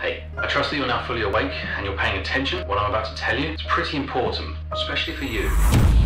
Hey, I trust that you're now fully awake and you're paying attention. What I'm about to tell you is pretty important, especially for you.